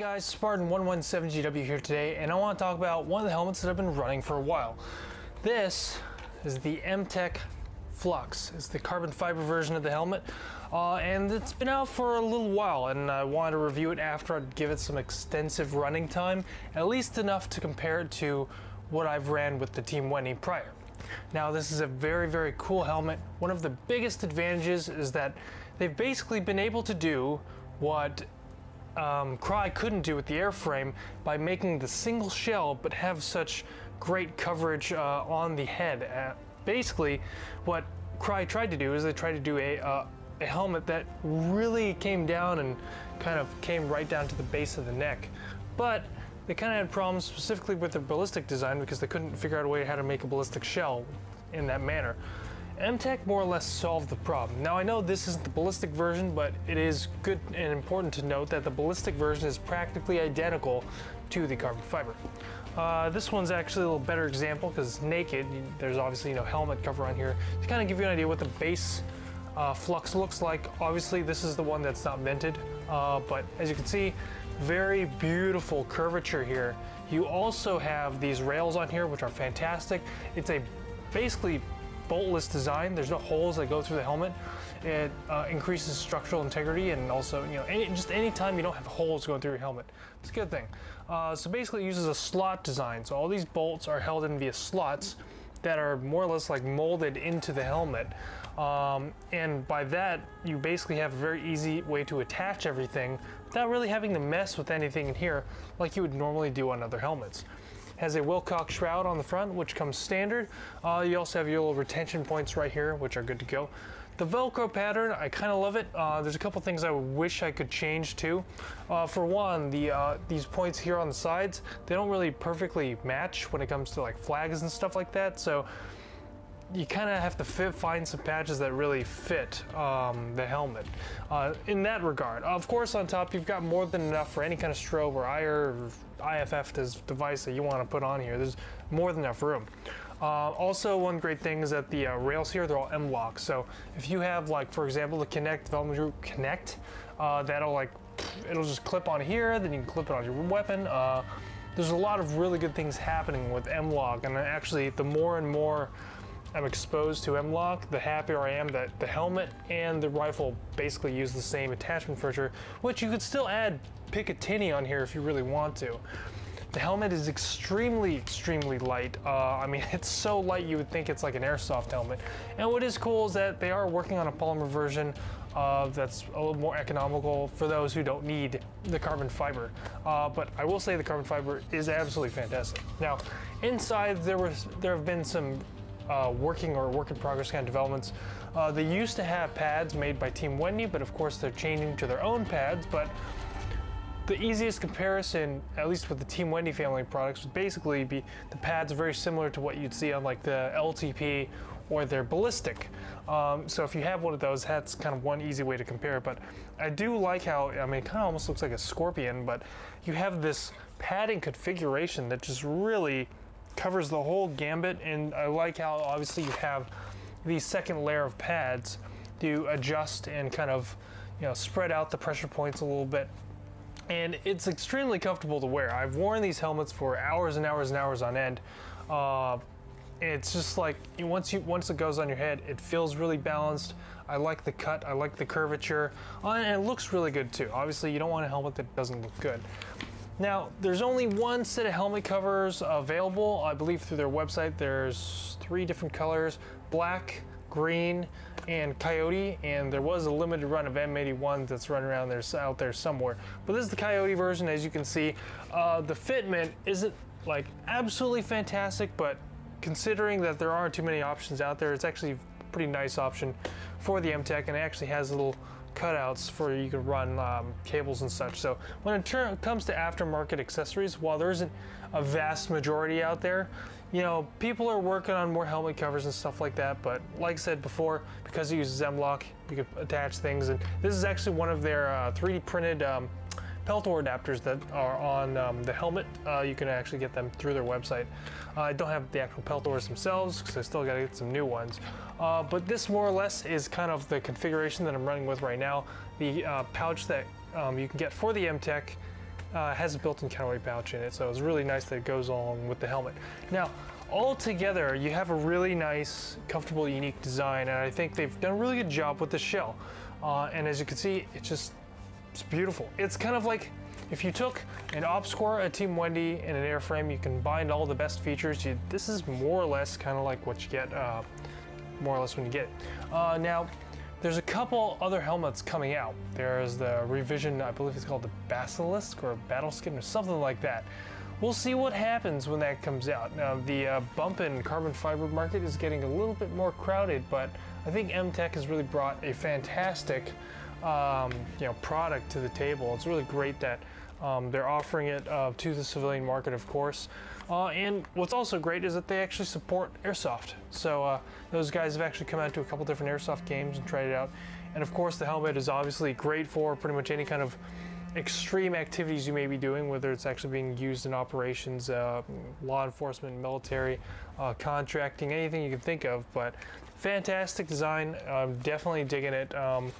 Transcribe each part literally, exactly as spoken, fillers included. guys, Spartan one one seven G W here today, and I want to talk about one of the helmets that I've been running for a while. This is the M TEK Flux. It's the carbon fiber version of the helmet, uh, and it's been out for a little while, and I wanted to review it after I'd give it some extensive running time, at least enough to compare it to what I've ran with the Team Wendy prior. Now, this is a very, very cool helmet. One of the biggest advantages is that they've basically been able to do what um, Crye couldn't do with the airframe by making the single shell but have such great coverage uh, on the head. Uh, basically, what Crye tried to do is they tried to do a, uh, a helmet that really came down and kind of came right down to the base of the neck. But they kind of had problems specifically with their ballistic design because they couldn't figure out a way how to make a ballistic shell in that manner. M TEK more or less solved the problem. Now, I know this isn't the ballistic version, but it is good and important to note that the ballistic version is practically identical to the carbon fiber. Uh, this one's actually a little better example because it's naked. There's obviously no helmet cover on here to kind of give you an idea what the base uh, flux looks like. Obviously, this is the one that's not vented, uh, but as you can see, very beautiful curvature here. You also have these rails on here, which are fantastic. It's a basically boltless design. There's no holes that go through the helmet. It uh, increases structural integrity, and also, you know, any, just anytime you don't have holes going through your helmet, it's a good thing. Uh, so basically, it uses a slot design. So all these bolts are held in via slots that are more or less like molded into the helmet. Um, and by that, you basically have a very easy way to attach everything without really having to mess with anything in here like you would normally do on other helmets. Has a Wilcox shroud on the front, which comes standard. Uh, you also have your little retention points right here, which are good to go. The Velcro pattern, I kind of love it. Uh, there's a couple things I wish I could change too. Uh, for one, the uh, these points here on the sides, they don't really perfectly match when it comes to like flags and stuff like that. So you kind of have to fit, find some patches that really fit um, the helmet uh, in that regard. Of course, on top, you've got more than enough for any kind of strobe or I R or I F F device that you want to put on here. There's more than enough room. Uh, also, one great thing is that the uh, rails here, they're all M lock. So if you have, like, for example, the Connect development group Connect, uh, that'll, like, it'll just clip on here, then you can clip it on your weapon. Uh, there's a lot of really good things happening with M lock, and actually, the more and more I'm exposed to M lock, the happier I am that the helmet and the rifle basically use the same attachment feature, which you could still add Picatinny on here if you really want to. The helmet is extremely, extremely light. Uh, I mean, it's so light you would think it's like an airsoft helmet. And what is cool is that they are working on a polymer version uh, that's a little more economical for those who don't need the carbon fiber. Uh, but I will say the carbon fiber is absolutely fantastic. Now, inside there was there have been some Uh, working or work in progress kind of developments. Uh, they used to have pads made by Team Wendy, but of course they're changing to their own pads. But the easiest comparison, at least with the Team Wendy family of products, would basically be the pads are very similar to what you'd see on like the L T P or their ballistic. Um, so if you have one of those, that's kind of one easy way to compare. But I do like how, I mean, it kind of almost looks like a scorpion, but you have this padding configuration that just really covers the whole gambit, and I like how obviously you have the second layer of pads to adjust and kind of, you know, spread out the pressure points a little bit. And it's extremely comfortable to wear. I've worn these helmets for hours and hours and hours on end. Uh, it's just like once you once it goes on your head, it feels really balanced. I like the cut, I like the curvature, uh, and it looks really good too. Obviously, you don't want a helmet that doesn't look good. Now, there's only one set of helmet covers available, I believe, through their website. There's three different colors: black, green, and coyote. And there was a limited run of M eighty-one that's running around there, out there somewhere. But this is the coyote version, as you can see. Uh, the fitment isn't like absolutely fantastic, but considering that there aren't too many options out there, it's actually a pretty nice option for the M TEK, and it actually has a little cutouts for you can run um, cables and such. So when it comes to aftermarket accessories, while there isn't a vast majority out there, you know, people are working on more helmet covers and stuff like that. But like I said before, because it uses M lock, you can attach things. And this is actually one of their uh, three D printed um, Peltor adapters that are on um, the helmet. Uh, you can actually get them through their website. Uh, I don't have the actual Peltors themselves because I still got to get some new ones. Uh, but this more or less is kind of the configuration that I'm running with right now. The uh, pouch that um, you can get for the M TEK uh, has a built-in counterweight pouch in it, so it's really nice that it goes along with the helmet. Now, all together, you have a really nice, comfortable, unique design, and I think they've done a really good job with the shell. Uh, and as you can see, it's just, it's beautiful. It's kind of like if you took an Opscore, a Team Wendy, and an airframe, you combined all the best features. You, this is more or less kind of like what you get, uh, more or less when you get it. Uh, now, there's a couple other helmets coming out. There's the Revision, I believe it's called the Basilisk or Battleskin or something like that. We'll see what happens when that comes out. Now, the uh, bump in carbon fiber market is getting a little bit more crowded, but I think M TEK has really brought a fantastic um, you know, product to the table. It's really great that um, they're offering it uh, to the civilian market, of course. Uh, and what's also great is that they actually support airsoft. So uh, those guys have actually come out to a couple different airsoft games and tried it out. And of course, the helmet is obviously great for pretty much any kind of extreme activities you may be doing, whether it's actually being used in operations, uh, law enforcement, military, uh, contracting, anything you can think of. But fantastic design, I'm definitely digging it. Um,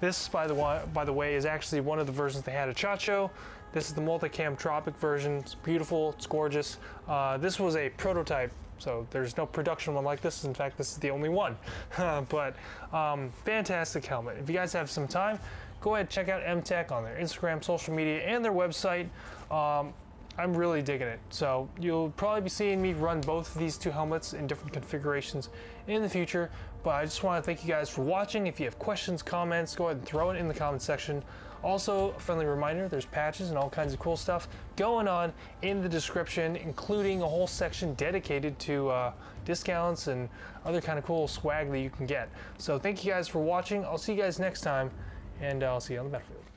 this, by the, by the way, is actually one of the versions they had of Chacho. This is the multicam tropic version. It's beautiful, it's gorgeous. Uh, this was a prototype, so there's no production one like this. In fact, this is the only one. But um, fantastic helmet. If you guys have some time, go ahead and check out M TEK on their Instagram, social media, and their website. Um, I'm really digging it. So you'll probably be seeing me run both of these two helmets in different configurations in the future. But I just want to thank you guys for watching. If you have questions, comments, go ahead and throw it in the comment section. Also, a friendly reminder, there's patches and all kinds of cool stuff going on in the description, including a whole section dedicated to uh, discounts and other kind of cool swag that you can get. So thank you guys for watching. I'll see you guys next time. And I'll see you on the battlefield.